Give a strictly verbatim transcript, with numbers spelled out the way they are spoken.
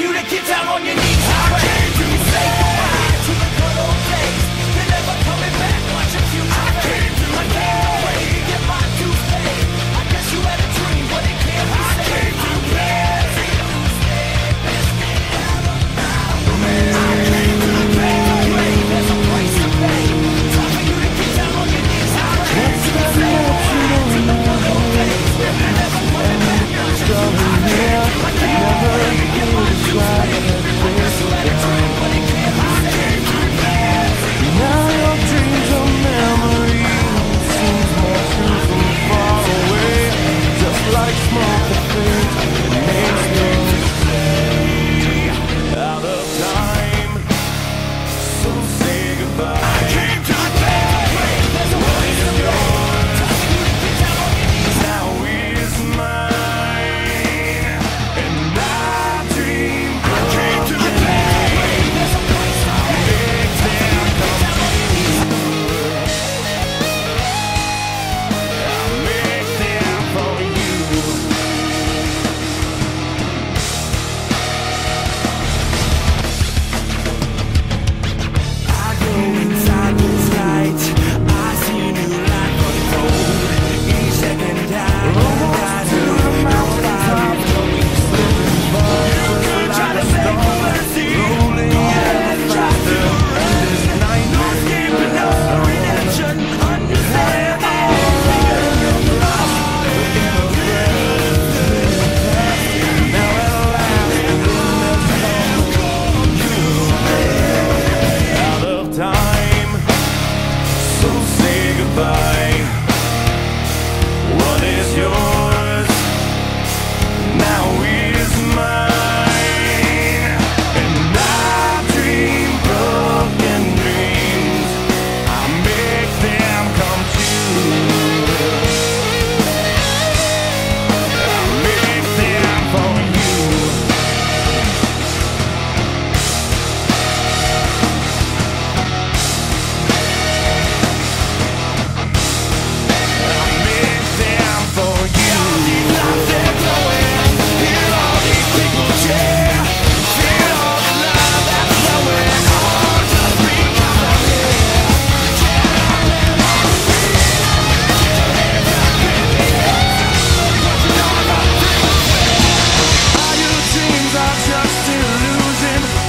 you to get down on your knees. I came to save your mind to the good old days. They're never coming back, watch your future fade. I came to wait to get my dues paid. I guess you had a dream, but it can't be saved. I came to save this man. I came to pay the way. There's a price to pay. Time for you to get down on your knees. I came to save your mind to the good old days. They're never coming back, watch your future fade. Just illusion.